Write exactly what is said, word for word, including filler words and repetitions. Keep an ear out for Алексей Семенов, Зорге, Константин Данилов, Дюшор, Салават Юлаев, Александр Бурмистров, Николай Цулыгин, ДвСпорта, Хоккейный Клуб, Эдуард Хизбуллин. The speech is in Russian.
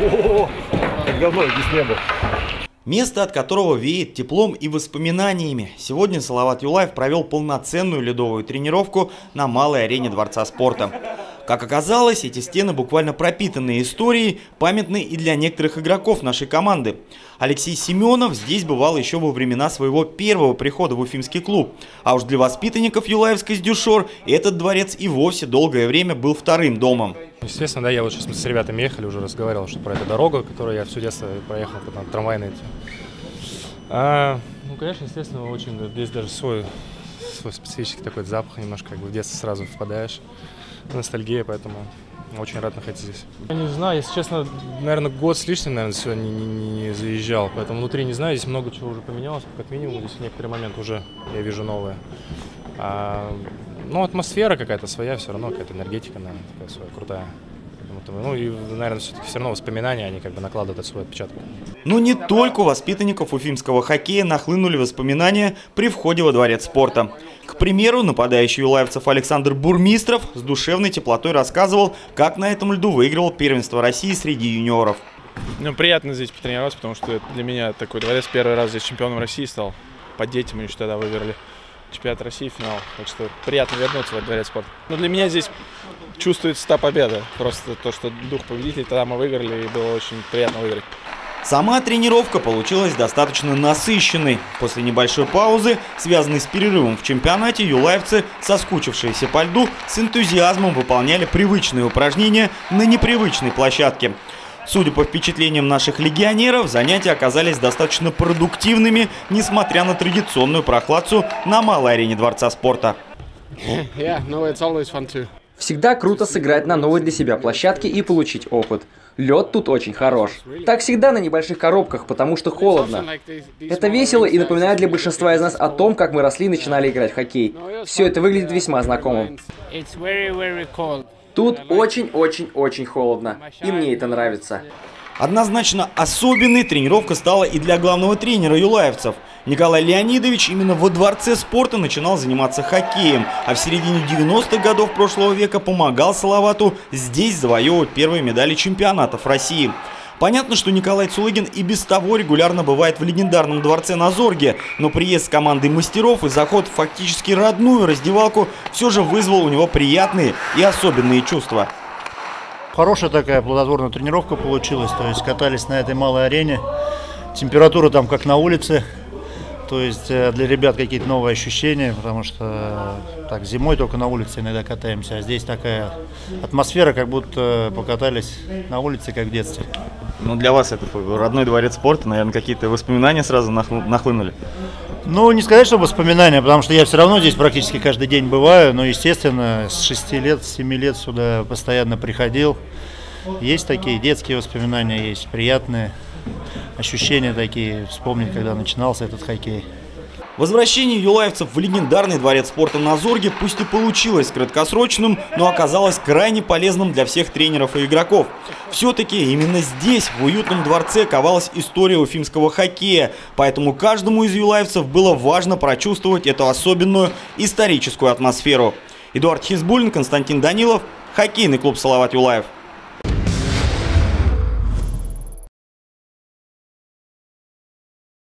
О-о-о! Давно я здесь не был. Место, от которого веет теплом и воспоминаниями. Сегодня Салават Юлаев провел полноценную ледовую тренировку на малой арене Дворца спорта. Как оказалось, эти стены буквально пропитанные историей, памятны и для некоторых игроков нашей команды. Алексей Семенов здесь бывал еще во времена своего первого прихода в уфимский клуб. А уж для воспитанников юлаевской «Дюшор» этот дворец и вовсе долгое время был вторым домом. Естественно, да, я вот сейчас с ребятами ехали, уже разговаривал, что про эту дорогу, которую я все детство проехал, там трамвайные. А, ну, конечно, естественно, очень здесь даже свой, свой специфический такой запах, немножко как бы в детстве сразу впадаешь. Ностальгия, поэтому очень рад находиться здесь. Я не знаю, если честно, наверное, год с лишним, наверное, сюда не, не, не заезжал, поэтому внутри не знаю, здесь много чего уже поменялось, как минимум, здесь некоторые моменты уже я вижу новые. А, ну, атмосфера какая-то своя, все равно какая-то энергетика, наверное, такая своя, крутая. Ну и, наверное, все-таки все равно воспоминания, они как бы накладывают свой отпечаток. Но не только у воспитанников уфимского хоккея нахлынули воспоминания при входе во Дворец спорта. К примеру, нападающий юлаевцев Александр Бурмистров с душевной теплотой рассказывал, как на этом льду выиграл первенство России среди юниоров. Ну, приятно здесь потренироваться, потому что для меня такой дворец первый раз здесь чемпионом России стал. Под детям еще тогда выиграли чемпионат России, финал. Так что приятно вернуться в этот дворец спорта. Но для меня здесь чувствуется та победа. Просто то, что дух победителей, тогда мы выиграли, и было очень приятно выиграть. Сама тренировка получилась достаточно насыщенной. После небольшой паузы, связанной с перерывом в чемпионате, юлаевцы, соскучившиеся по льду, с энтузиазмом выполняли привычные упражнения на непривычной площадке. Судя по впечатлениям наших легионеров, занятия оказались достаточно продуктивными, несмотря на традиционную прохладцу на малой арене Дворца спорта. Всегда круто сыграть на новой для себя площадке и получить опыт. Лед тут очень хорош. Так всегда на небольших коробках, потому что холодно. Это весело и напоминает для большинства из нас о том, как мы росли и начинали играть в хоккей. Все это выглядит весьма знакомым. Тут очень-очень-очень холодно, и мне это нравится. Однозначно особенной тренировка стала и для главного тренера юлаевцев. Николай Леонидович именно во Дворце спорта начинал заниматься хоккеем, а в середине девяностых годов прошлого века помогал Салавату здесь завоевывать первые медали чемпионатов России. Понятно, что Николай Цулыгин и без того регулярно бывает в легендарном дворце на Зорге, но приезд с командой мастеров и заход в фактически родную раздевалку все же вызвал у него приятные и особенные чувства. Хорошая такая плодотворная тренировка получилась, то есть катались на этой малой арене, температура там как на улице, то есть для ребят какие-то новые ощущения, потому что так зимой только на улице иногда катаемся, а здесь такая атмосфера, как будто покатались на улице, как в детстве. Ну, для вас это родной дворец спорта, наверное, какие-то воспоминания сразу нахлынули? Ну, не сказать, что воспоминания, потому что я все равно здесь практически каждый день бываю, но, естественно, с шести лет, с семи лет сюда постоянно приходил. Есть такие детские воспоминания, есть приятные ощущения такие, вспомнить, когда начинался этот хоккей. Возвращение юлаевцев в легендарный дворец спорта на Зорге пусть и получилось краткосрочным, но оказалось крайне полезным для всех тренеров и игроков. Все-таки именно здесь, в уютном дворце, ковалась история уфимского хоккея, поэтому каждому из юлаевцев было важно прочувствовать эту особенную историческую атмосферу. Эдуард Хизбуллин, Константин Данилов, Хоккейный клуб «Салават Юлаев».